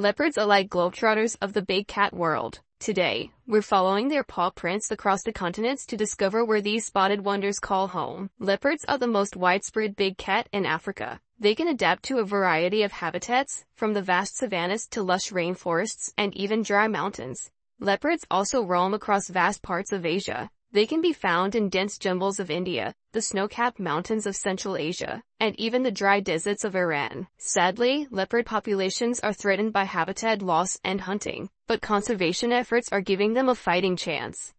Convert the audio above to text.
Leopards are like globetrotters of the big cat world. Today, we're following their paw prints across the continents to discover where these spotted wonders call home. Leopards are the most widespread big cat in Africa. They can adapt to a variety of habitats, from the vast savannas to lush rainforests and even dry mountains. Leopards also roam across vast parts of Asia. They can be found in dense jungles of India, the snow-capped mountains of Central Asia, and even the dry deserts of Iran. Sadly, leopard populations are threatened by habitat loss and hunting, but conservation efforts are giving them a fighting chance.